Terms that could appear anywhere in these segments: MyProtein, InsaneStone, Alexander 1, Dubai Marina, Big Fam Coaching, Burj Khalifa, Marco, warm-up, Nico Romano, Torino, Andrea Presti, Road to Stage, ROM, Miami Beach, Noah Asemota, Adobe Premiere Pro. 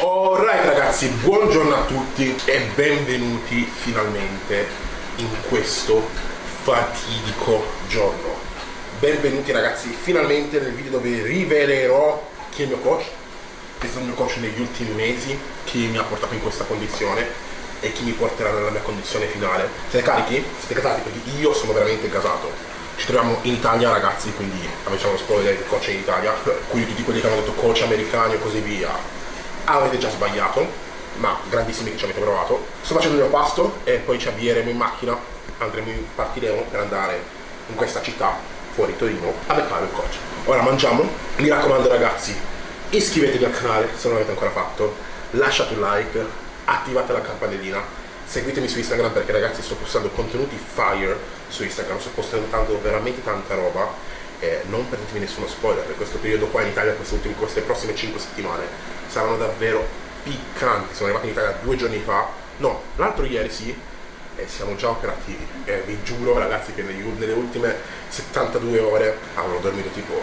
Alright ragazzi, buongiorno a tutti e benvenuti finalmente in questo fatidico giorno. Benvenuti ragazzi finalmente nel video dove rivelerò chi è il mio coach. Questo è il mio coach negli ultimi mesi, chi mi ha portato in questa condizione e chi mi porterà nella mia condizione finale. Siete carichi? Siete casati? Perché io sono veramente casato. Ci troviamo in Italia ragazzi, quindi facciamo lo spoiler, il coach è in Italia, quindi tutti quelli che hanno detto coach americani e così via avete già sbagliato, ma grandissimi che ci avete provato. Sto facendo il mio pasto e poi ci avvieremo in macchina, partiremo per andare in questa città fuori Torino a beccare il coach. Ora mangiamo, mi raccomando ragazzi, iscrivetevi al canale se non l'avete ancora fatto, lasciate un like, attivate la campanellina. Seguitemi su Instagram perché ragazzi sto postando contenuti fire su Instagram, sto postando veramente tanta roba e non perdetemi nessuno spoiler. Per questo periodo qua in Italia, queste prossime 5 settimane saranno davvero piccanti. Sono arrivato in Italia 2 giorni fa, no, l'altro ieri sì, e siamo già operativi. Vi giuro ragazzi che nelle ultime 72 ore avrò dormito tipo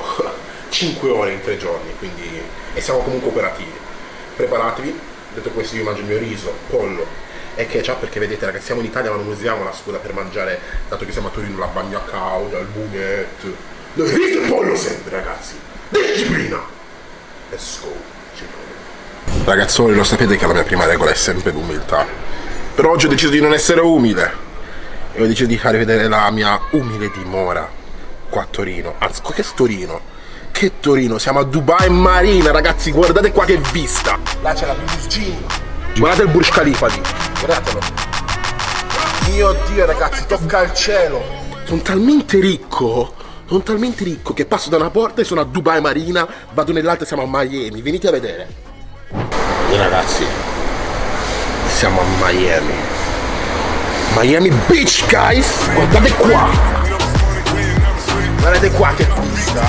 5 ore in 3 giorni, quindi e siamo comunque operativi. Preparatevi, detto questo io mangio il mio riso, pollo e ketchup, perché vedete ragazzi siamo in Italia ma non usiamo la scuola per mangiare, dato che siamo a Torino, la bagna cauda, il bunetto, lo riso e pollo sempre ragazzi, disciplina, let's go. Ragazzoni, lo sapete che la mia prima regola è sempre l'umiltà, però oggi ho deciso di non essere umile e ho deciso di fare vedere la mia umile dimora qua a Torino. Anzi, che Torino? Che Torino? Siamo a Dubai Marina ragazzi, guardate qua che vista, là c'è la piscina. Guardate il Burj Khalifa lì, guardatelo. Mio Dio ragazzi, tocca il cielo. Sono talmente ricco che passo da una porta e sono a Dubai Marina, vado nell'altra e siamo a Miami, venite a vedere. Ragazzi, siamo a Miami. Miami Beach guys, guardate qua. Guardate qua che pista.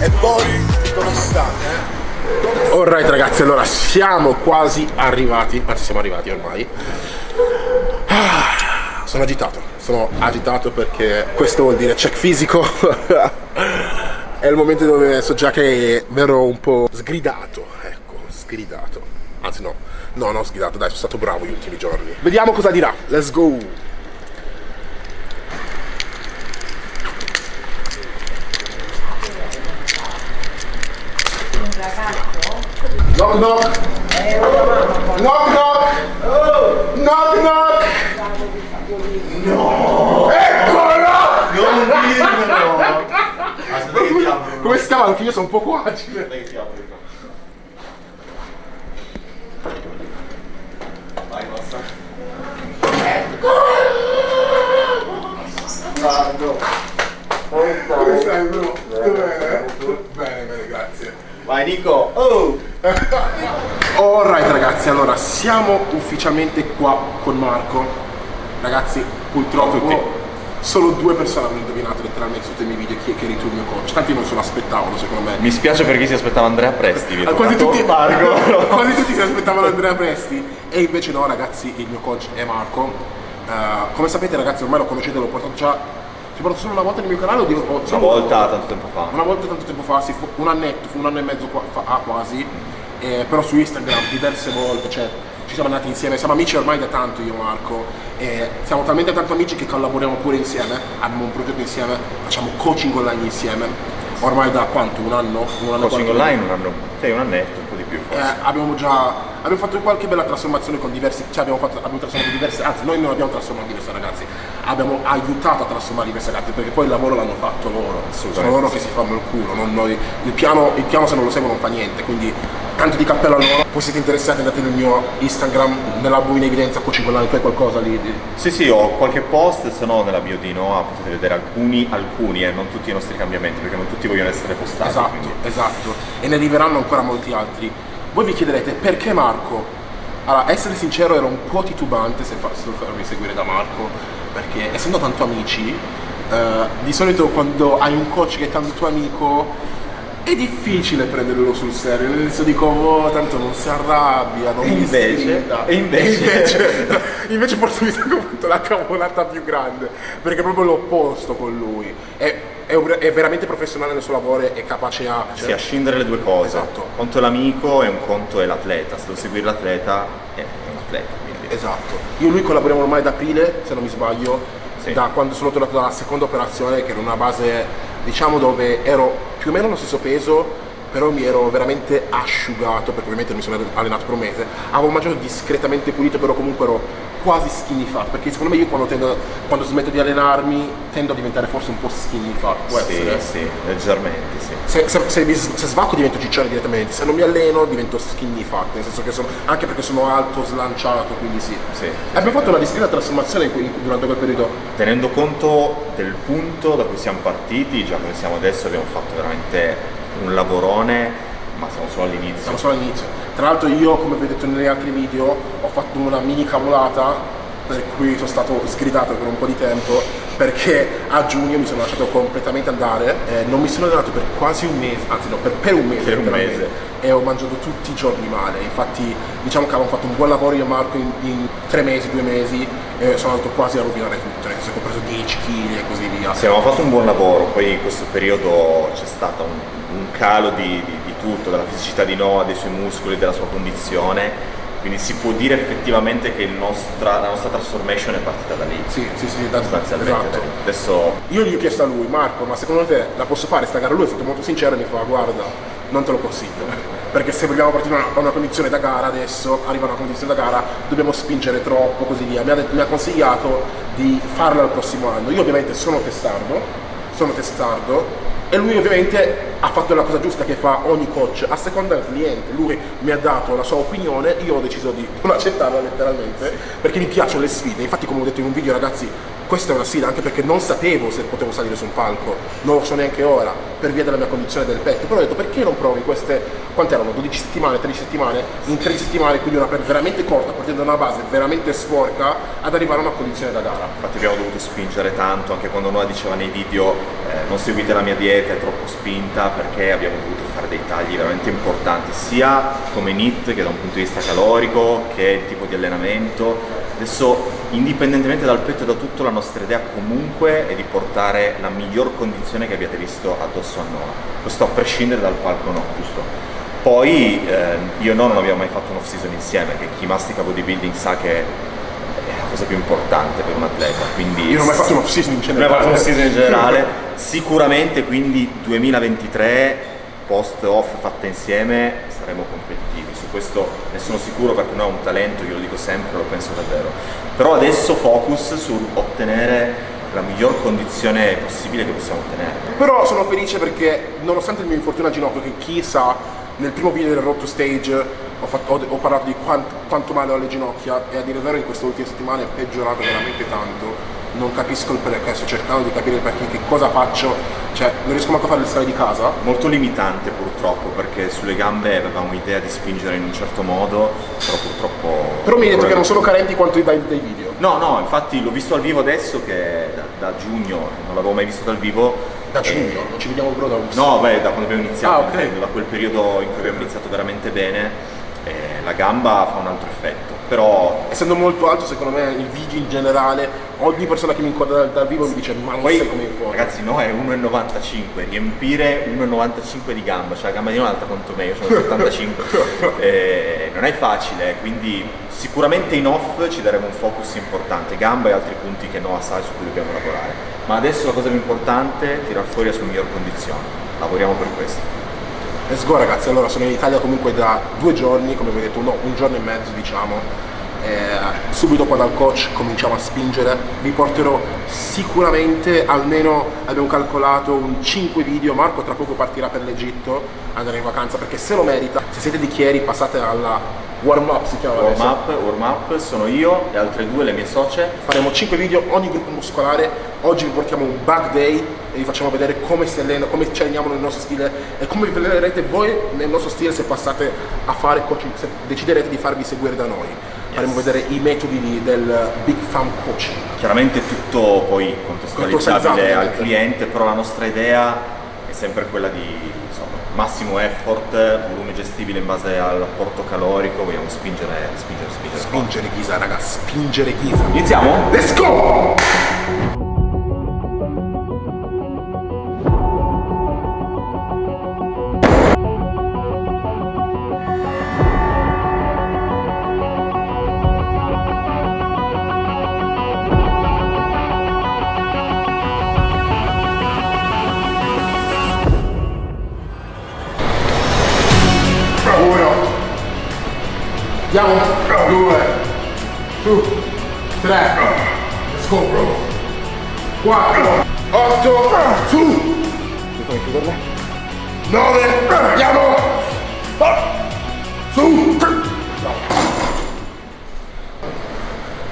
E poi dove state? Alright ragazzi, allora siamo quasi arrivati, anzi siamo arrivati ormai. Sono agitato perché questo vuol dire check fisico. È il momento dove so già che verrò un po' sgridato, ecco, sgridato. Anzi no, no, non sgridato, dai, sono stato bravo gli ultimi giorni. Vediamo cosa dirà, let's go. Knock knock. Knock knock. Knock knock. No. Eccola! Non dirmelo. Aspetta, come stava? Anche io sono un po' qua. Vai, basta. Come stai, bro? Bene, bene, grazie. Vai Nico! Oh! Alright ragazzi, allora siamo ufficialmente qua con Marco. Ragazzi, purtroppo solo 2 persone hanno indovinato letteralmente tutti i miei video chi è che eri tu il mio coach. Tanti non se lo aspettavano secondo me. Mi spiace per chi si aspettava Andrea Presti. Quasi tutti, Marco. Quasi tutti si aspettavano Andrea Presti. E invece no ragazzi, il mio coach è Marco. Come sapete ragazzi ormai lo conoscete, l'ho portato già. Ti porto solo una volta nel mio canale o dico una volta tanto tempo fa? Una volta tanto tempo fa, sì, un anno e mezzo fa quasi, però su Instagram diverse volte, cioè ci siamo andati insieme, siamo amici ormai da tanto io e Marco, siamo talmente tanto amici che collaboriamo pure insieme, abbiamo un progetto insieme, facciamo coaching online insieme, ormai da quanto? Un anno? Un anno coaching online? Un anno? Sì, un annetto, un po' di più forse. Abbiamo fatto qualche bella trasformazione con diversi, noi non abbiamo trasformato diversi ragazzi, abbiamo aiutato a trasformare diversi ragazzi perché poi il lavoro l'hanno fatto loro, sono loro che si fanno il culo, non noi. Il piano se non lo seguo non fa niente, quindi tanto di cappello a loro. Poi siete interessati andate nel mio Instagram, nella buona in evidenza, coaching, tu hai qualcosa lì? Sì sì, ho qualche post, se no nella bio di Noah potete vedere alcuni, non tutti i nostri cambiamenti perché non tutti vogliono essere postati. Esatto, quindi. Esatto, e ne arriveranno ancora molti altri. Voi vi chiederete perché Marco? Allora, essere sincero ero un po' titubante se farmi seguire da Marco, perché essendo tanto amici, di solito quando hai un coach che è tanto tuo amico è difficile prenderlo sul serio, nel senso dico, oh, tanto non si arrabbia, non mi strida. E invece forse mi sono fatto la cavolata più grande, perché è proprio l'opposto con lui. È veramente professionale nel suo lavoro, è capace a... Sì, a scindere le due cose. Esatto. Un conto è l'amico e un conto è l'atleta. Se devo seguire l'atleta, è un atleta. Quindi. Esatto. Io e lui collaboriamo ormai da aprile, se non mi sbaglio, sì, da quando sono tornato dalla seconda operazione, che era una base... diciamo dove ero più o meno allo stesso peso, però mi ero veramente asciugato, perché ovviamente non mi sono allenato per un mese, avevo mangiato discretamente pulito, però comunque ero quasi skinny fat, perché secondo me io quando smetto di allenarmi tendo a diventare forse un po' skinny fat. Sì, leggermente, sì. Se svacco divento ciccione direttamente, se non mi alleno divento skinny fat, nel senso che sono, anche perché sono alto, slanciato, quindi sì. Abbiamo fatto una discreta trasformazione durante quel periodo. Tenendo conto del punto da cui siamo partiti, già come siamo adesso, abbiamo fatto veramente un lavorone, ma siamo solo all'inizio. Tra l'altro io, come vi ho detto negli altri video, ho fatto una mini cavolata per cui sono stato sgridato per un po' di tempo, perché a giugno mi sono lasciato completamente andare, non mi sono allenato per quasi un mese, anzi no, per un mese e ho mangiato tutti i giorni male. Infatti diciamo che avevo fatto un buon lavoro io e Marco in 2 mesi, sono andato quasi a rovinare tutto, nel senso che ho preso 10 kg e così via. Sì, abbiamo fatto un buon lavoro, poi in questo periodo c'è stato un calo di tutto, dalla fisicità di Noah, dei suoi muscoli, della sua condizione. Quindi si può dire effettivamente che la nostra transformation è partita da lì. Sì, sostanzialmente. Esatto. Adesso... Io gli ho chiesto a lui, Marco, ma secondo te la posso fare sta gara? Lui è stato molto sincero e mi fa, guarda, non te lo consiglio. Perché se vogliamo partire da una condizione da gara adesso, arriva una condizione da gara, dobbiamo spingere troppo, così via. Mi ha consigliato di farla il prossimo anno. Io ovviamente sono testardo. E lui ovviamente ha fatto la cosa giusta che fa ogni coach, a seconda del cliente. Lui mi ha dato la sua opinione, io ho deciso di non accettarla letteralmente, perché mi piacciono le sfide. Infatti, come ho detto in un video, ragazzi, questa è una sfida, anche perché non sapevo se potevo salire su un palco, non lo so neanche ora, per via della mia condizione del petto. Però ho detto, perché non provi queste, quante erano, 12 settimane, 13 settimane, in 3 settimane, quindi una prep veramente corta, partendo da una base veramente sporca, ad arrivare a una condizione da gara. Infatti abbiamo dovuto spingere tanto, anche quando Noah diceva nei video, non seguite la mia dieta, è troppo spinta, perché abbiamo dovuto fare dei tagli veramente importanti, sia come NIT che da un punto di vista calorico, che il tipo di allenamento. Adesso, indipendentemente dal petto e da tutto, la nostra idea comunque è di portare la miglior condizione che abbiate visto addosso a Noah, questo a prescindere dal palco, no, giusto? Poi io e Noah non abbiamo mai fatto un off-season insieme, che chi mastica bodybuilding sa che è la cosa più importante per un atleta, quindi... Io non ho mai fatto un off-season in generale. Non ho mai fatto un off-season in generale. Sicuramente, quindi 2023, post-off fatta insieme, saremo competitivi. Su questo ne sono sicuro, perché Noah ha un talento, io lo dico sempre, lo penso davvero. Però adesso focus su ottenere la miglior condizione possibile che possiamo ottenere. Però sono felice perché, nonostante il mio infortunio a ginocchio, che chi sa... Nel primo video del Road to Stage ho parlato di quanto male ho alle ginocchia, e a dire il vero in queste ultime settimane è peggiorato veramente tanto. Non capisco il perché, sto cercando di capire il perché, che cosa faccio, cioè non riesco manco a fare le strade di casa. Molto limitante purtroppo, perché sulle gambe avevamo idea di spingere in un certo modo, però purtroppo... Però mi hai detto che non sono carenti quanto dai video. No, infatti l'ho visto al vivo adesso, che da giugno, non l'avevo mai visto dal vivo. Da giugno? Non ci vediamo proprio da un... No, beh, da quando abbiamo iniziato, okay. Da quel periodo in cui abbiamo iniziato veramente bene, la gamba fa un altro effetto. Però essendo molto alto, secondo me il video in generale, ogni persona che mi inquadra dal vivo mi dice, ma non sei come fuori. Ragazzi, no, è 1,95, riempire 1,95 di gamba, cioè la gamba di un'altra quanto me, io sono 75, non è facile, quindi sicuramente in off ci daremo un focus importante, gamba e altri punti che Noah sa e su cui dobbiamo lavorare. Ma adesso la cosa più importante è tirar fuori la sua miglior condizione, lavoriamo per questo. Let's go ragazzi, allora sono in Italia comunque da 2 giorni, come vi ho detto, no, 1 giorno e mezzo diciamo, subito qua dal coach cominciamo a spingere, vi porterò sicuramente, almeno abbiamo calcolato un 5 video, Marco tra poco partirà per l'Egitto, andrà in vacanza perché se lo merita. Se siete di Chieri passate alla warm-up, si chiama warm-up, sono io e altre 2 le mie socie, faremo 5 video ogni gruppo muscolare, oggi vi portiamo un bug day, e vi facciamo vedere come si allena, come ci alleniamo nel nostro stile e come vi allenerete voi nel nostro stile se passate a fare coaching, se deciderete di farvi seguire da noi. Yes. Faremo vedere i metodi del Big Fam Coaching. Chiaramente tutto poi contestualizzabile al cliente, però la nostra idea è sempre quella di, insomma, massimo effort, volume gestibile in base all'apporto calorico. Vogliamo spingere chisa, raga, spingere chisa. Iniziamo? Let's go! Andiamo, 2, 3, scopro, 4, 8, su, 9, andiamo, su,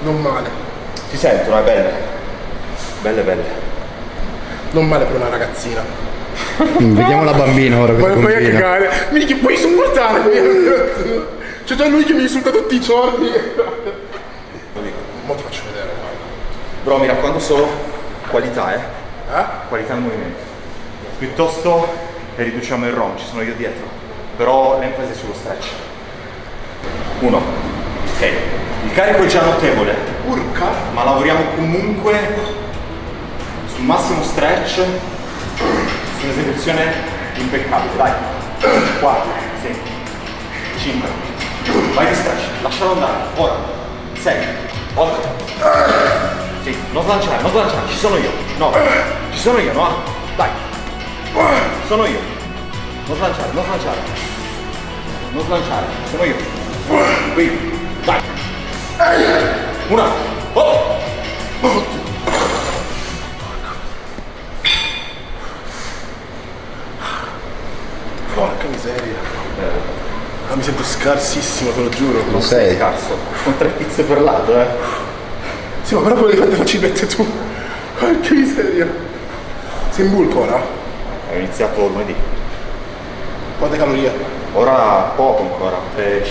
non male, si sentono, è belle, non male per una ragazzina. Vediamo la bambina ora che voglio cagare, minchia, puoi supportarmi? C'è già lui che mi insulta tutti i giorni. Mo' ti faccio vedere, guarda. Bro, mi raccomando solo qualità, qualità al movimento. Piuttosto riduciamo il ROM, ci sono io dietro. Però l'enfasi è sullo stretch. 1. Ok. Il carico è già notevole. Urca. Ma lavoriamo comunque sul massimo stretch. Su un'esecuzione impeccabile. Dai. 4, 6, 5. Vai di stretch, lascialo andare, ora, 6, 8, sì, non slanciare, ci sono io, 9, ci sono io, no? Dai, sono io, non slanciare, sono io, qui, dai, 1, oh! Porca miseria. Ah, mi sento scarsissimo, te lo giuro. Non sei scarso. Con 3 pizze per lato, Sì, ma però quello di fare non ci mette tu. Che miseria. Sei in bulk ora? Ho iniziato lunedì. Quante calorie? Ora poco ancora, 3,5.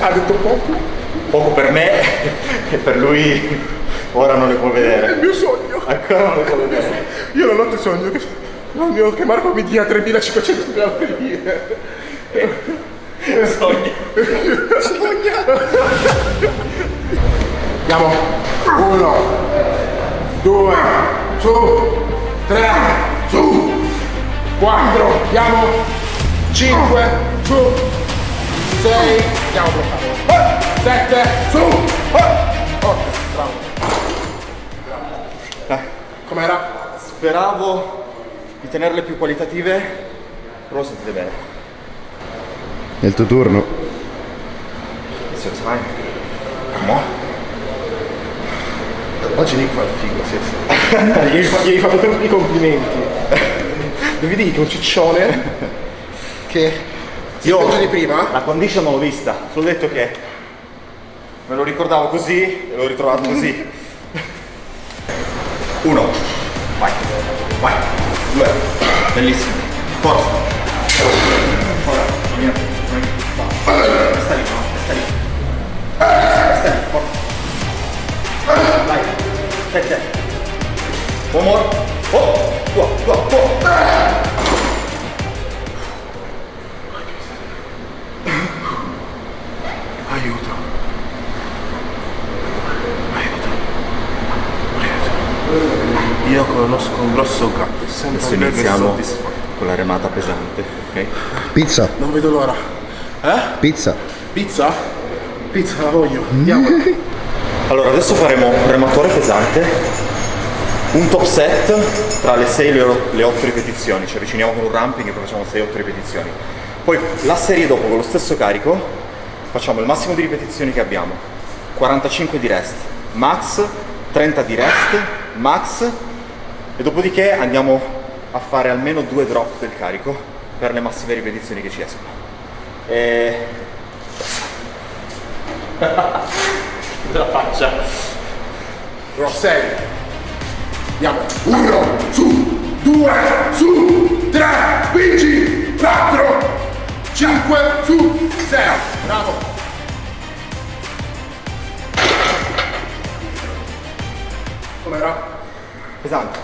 Ha detto poco? Poco per me e per lui ora non le può vedere. È il mio sogno. Ancora non le può vedere. Io la notte sogno che... No, mio, che Marco mi dia 3500 calorie. Sogno. Andiamo. 1, 2, su, 3, su, 4, andiamo, 5, su, 6, andiamo, 7, su, 8, bravo. Com'era? Speravo di tenerle più qualitative, però lo sentite bene. È il tuo turno. It's your time. Come on. Oggi Nick fa il figo, sì. Gli hai fatto tanti complimenti. Devi dire che un ciccione che si mangia di prima. La condition non l'ho vista, solo detto che me lo ricordavo così e l'ho ritrovato così. 1. Vai. 2, bellissimo, forza, ora, sta lì, forza, dai, 7, one more, oh, aiuto, io conosco un grosso gatto. Adesso iniziamo con la remata pesante, ok? Pizza! Non vedo l'ora! Pizza! Pizza? Pizza la voglio! Andiamo! Allora adesso faremo un rematore pesante, un top set tra le 6 e le 8 ripetizioni, ci avviciniamo con un ramping e poi facciamo 6-8 ripetizioni. Poi la serie dopo con lo stesso carico facciamo il massimo di ripetizioni che abbiamo, 45 di rest, max, 30 di rest, max, e dopodiché andiamo a fare almeno 2 drop del carico per le massime ripetizioni che ci escono. E... la faccia. Rossell. Andiamo. 1, su, 2, su, 3, 15, 4, 5, su, 6. Bravo. Com'era? Pesante.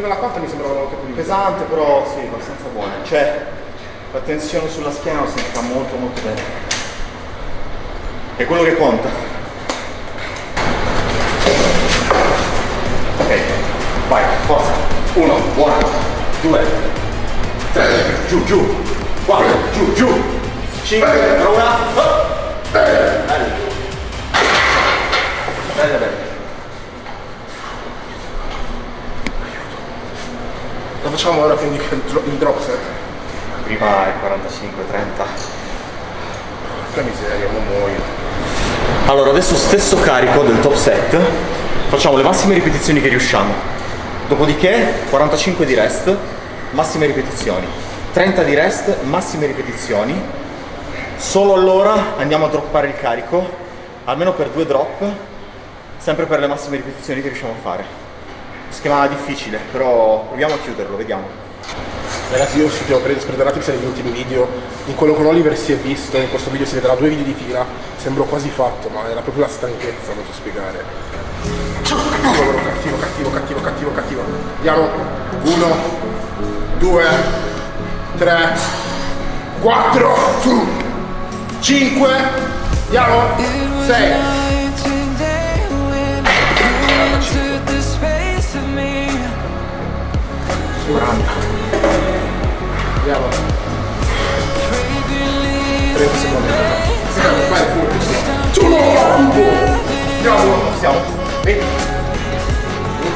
fino alla quarta mi sembrava molto più pesante, però sì, abbastanza buona. Cioè, la tensione sulla schiena si fa molto molto bene. È quello che conta. Ok, vai, forza. 1, buona, 2, 3, giù, giù, 4, giù, giù, 5, 1, bene. Bene, bene. Lo facciamo ora quindi il drop set? Prima è 45-30. Che miseria, non muoio. Allora, adesso stesso carico del top set. Facciamo le massime ripetizioni che riusciamo. Dopodiché 45 di rest, massime ripetizioni. 30 di rest, massime ripetizioni. Solo allora andiamo a droppare il carico, almeno per 2 drop. Sempre per le massime ripetizioni che riusciamo a fare. Schema difficile, però proviamo a chiuderlo, vediamo. Ragazzi, io vi ho preso per la tips negli ultimi video. In quello con Oliver si è visto, in questo video si vedrà 2 video di fila. Sembrò quasi fatto, ma era proprio la stanchezza, non so spiegare. Cattivo, cattivo, cattivo, cattivo, cattivo. Andiamo. 1, 2, 3, 4, 5. Andiamo. 6. Andiamo. 30 secondi. Vai, fuori. Andiamo. Siamo. 20.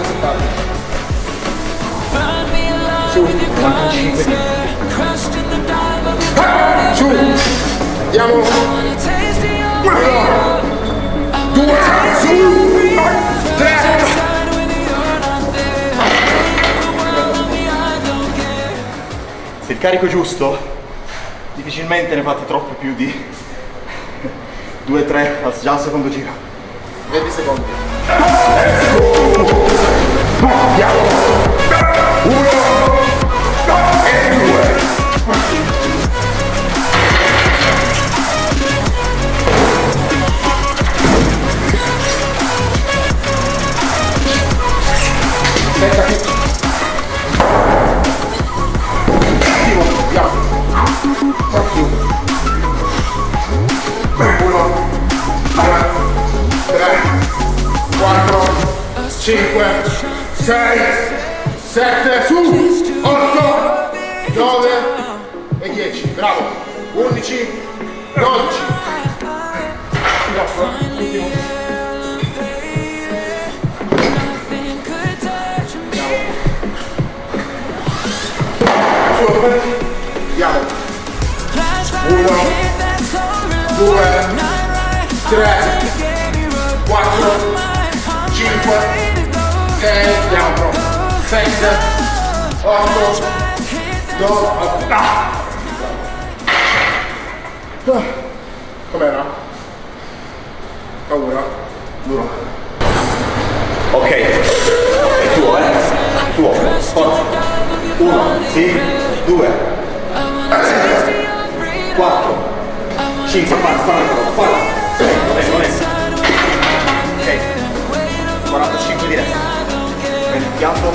70. Su. 45. Su. Andiamo. 1, 2, su. 3. Se il carico è giusto, difficilmente ne fate troppo più di 2-3 già al secondo giro. 20 secondi. Andiamo. 1 e 2. Com'era? Paura? Duro. Ok, è tuo, eh? Tuo, forza. 1, 2, 4, 5, falla. Ok, 45 di resta. Prendi il piatto,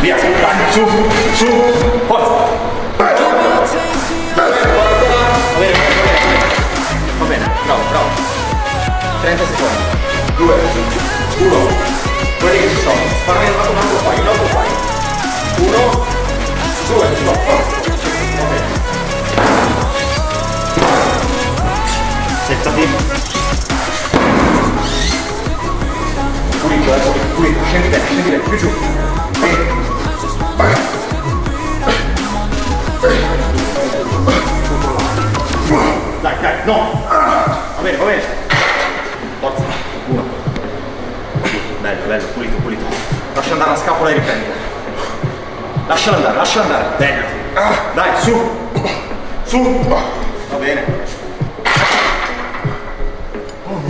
via, dai, su, su, forza. Va bene, bravo. 30 secondi. 2, 1. Quelli che ci sono. Parli un altro fai. 1, 2, no, va bene. Settati. Pulito. Scendi bene, più giù. Dai, no! Va bene! Forza! 1. Bello, pulito. Lascia andare la scapola e riprendila. Lasciala andare. Bello! Dai, su! Va bene! Oh mio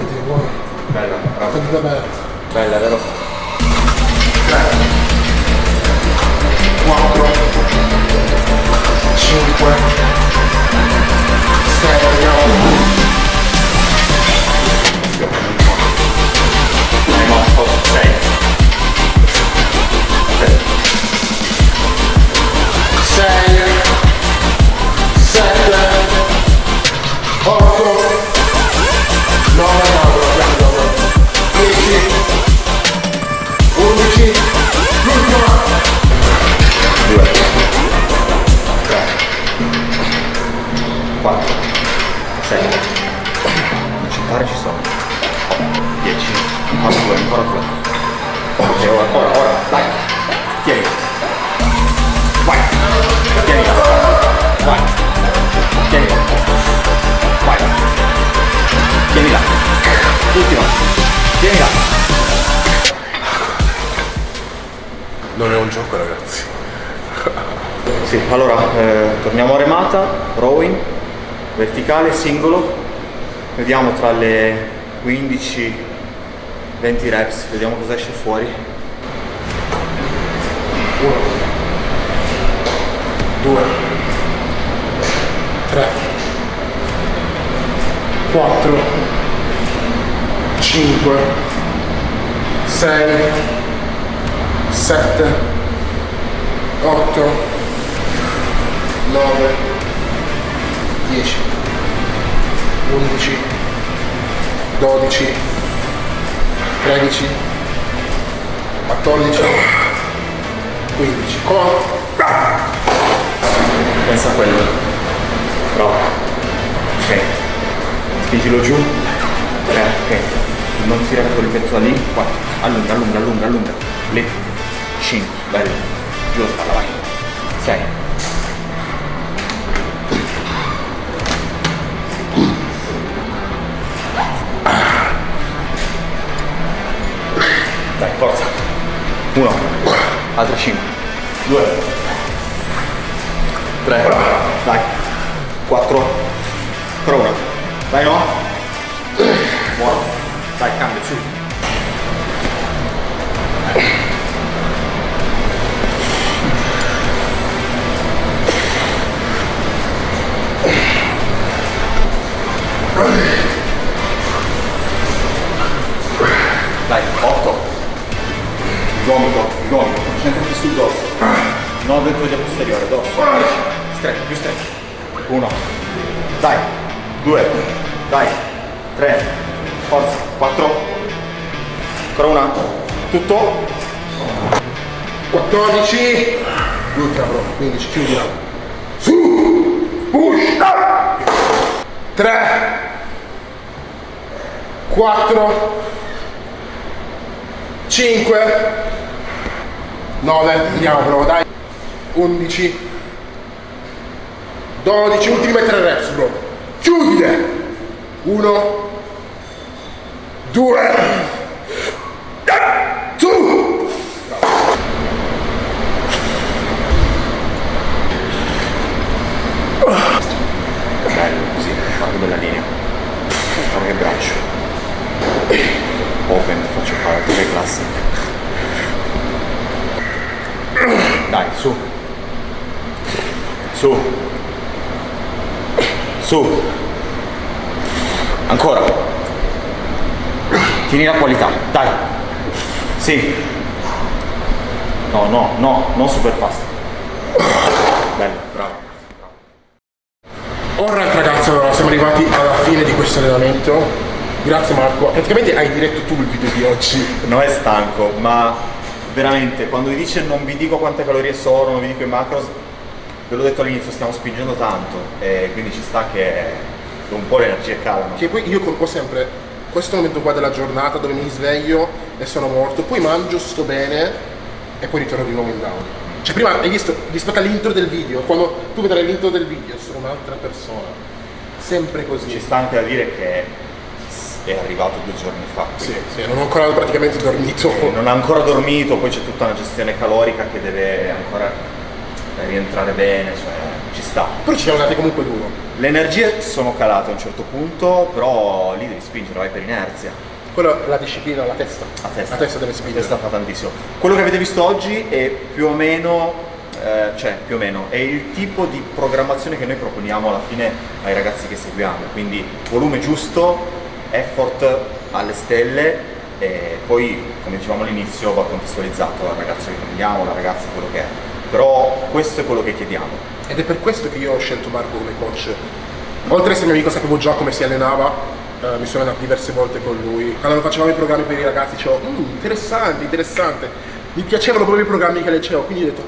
Dio, buona! Bella, bella, vero? 3, 4, 5, 6, 9. Sì, allora torniamo a remata, rowing, verticale, singolo, vediamo tra le 15-20 reps, vediamo cosa esce fuori. 4 5 6 7 8 9 10 11 12 13 14 15. Pensa a quello. Bravo. Ok. Spingilo giù. Ok. Non tirare con il pezzo da lì. 4. Allunga, allunga, allunga, allunga. Lì. 5. Bello. Giù la spalla, vai. 6. 1, altri 5, 2, 3, dai, 4, ancora 1, dai, no, buono, dai, cambia, su, dai, 8, gomito, concentrati sul dorso, 9 toglia posteriore, dorso, 10, stretch, più stretch, 1, dai, 2, dai, 3, forza, 4, ancora una, tutto, 14, l'ultima prova, 15, chiudiamo, su, push, 3, 4, 5, 9, andiamo bro, dai, 11, 12, ultime 3 reps bro, chiudile, 1, 2, 2, bello così, guarda bella linea, guarda che braccio, open, ti faccio fare tutte le classiche. Dai, su, su, su, ancora, tieni la qualità, dai, sì, no, no, no, non super fast, bello, bravo. Ora ragazzi, allora siamo arrivati alla fine di questo allenamento, grazie Marco, praticamente hai diretto tu il video di oggi. No, è stanco, ma... veramente, quando vi dice non vi dico quante calorie sono, non vi dico i macros, ve l'ho detto all'inizio, stiamo spingendo tanto e quindi ci sta che un po' le energie calano. Che poi io colpo sempre questo momento qua della giornata dove mi sveglio e sono morto, poi mangio, sto bene e poi ritorno di nuovo in down. Cioè prima hai visto, rispetto all'intro del video, quando tu vedrai l'intro del video sono un'altra persona, sempre così. Ci sta anche da dire che è arrivato 2 giorni fa. Sì, sì, non ho ancora praticamente dormito. Non ha ancora dormito, poi c'è tutta una gestione calorica che deve ancora rientrare bene, cioè ci sta. Però ci siamo andati comunque duro. Le energie sono calate a un certo punto, però lì devi spingere, vai per inerzia. Quello, la disciplina, la testa. La testa. La testa deve spingere. La testa fa tantissimo. Quello che avete visto oggi è più o meno, cioè più o meno, è il tipo di programmazione che noi proponiamo alla fine ai ragazzi che seguiamo, quindi volume giusto, effort alle stelle e poi, come dicevamo all'inizio, va contestualizzato al ragazzo che prendiamo, la ragazza, quello che è. Però questo è quello che chiediamo. Ed è per questo che io ho scelto Marco come coach. Oltre a essere mio amico, sapevo già come si allenava, mi sono allenato diverse volte con lui. Quando facevamo i programmi per i ragazzi dicevo, interessante, interessante. Mi piacevano proprio i programmi che leggevo, quindi ho detto,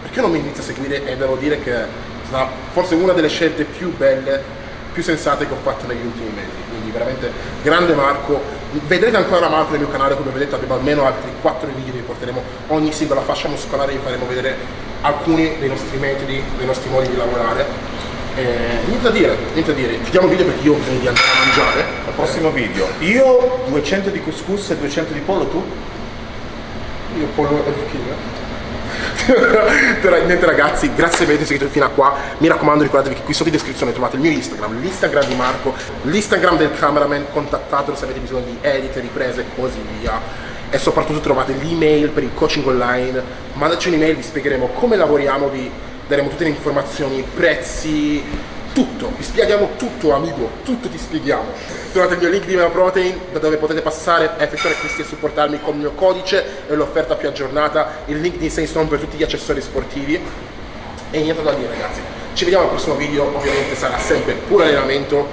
perché non mi inizio a seguire? E devo dire che è stata forse una delle scelte più belle, più sensate che ho fatto negli ultimi mesi. Quindi veramente grande Marco, vedrete ancora Marco nel mio canale, come vedete abbiamo almeno altri 4 video che porteremo, ogni singola fascia muscolare vi faremo vedere alcuni dei nostri metodi, dei nostri modi di lavorare. Niente da dire, niente da dire, chiudiamo il video perché io ho bisogno di andare a mangiare. Al prossimo video, io 200 di couscous e 200 di pollo, tu? Io pollo e zucchine. Niente ragazzi, grazie per aver seguito fino a qua. Mi raccomando, ricordatevi che qui sotto in descrizione trovate il mio Instagram, l'Instagram di Marco, l'Instagram del cameraman. Contattatelo se avete bisogno di edit, riprese e così via. E soprattutto trovate l'email per il coaching online. Mandateci un'email, vi spiegheremo come lavoriamo, vi daremo tutte le informazioni, prezzi, tutto. Vi spieghiamo tutto, amico, tutto ti spieghiamo. Trovate il mio link di MyProtein da dove potete passare a effettuare acquisti e supportarmi con il mio codice e l'offerta più aggiornata, il link di InsaneStone per tutti gli accessori sportivi. E niente da dire ragazzi, ci vediamo al prossimo video, ovviamente sarà sempre puro allenamento.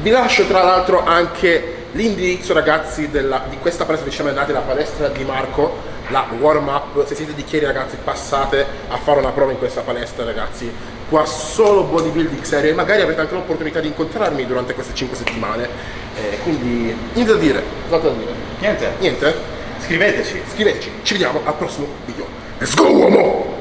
Vi lascio tra l'altro anche l'indirizzo ragazzi di questa palestra che ci siamo andati, la palestra di Marco, la warm-up. Se siete di Chieri ragazzi, passate a fare una prova in questa palestra ragazzi. Qua solo bodybuilding serio e magari avete anche l'opportunità di incontrarmi durante queste 5 settimane. Quindi niente da dire, niente. Scriveteci. Ci vediamo al prossimo video. Let's go uomo!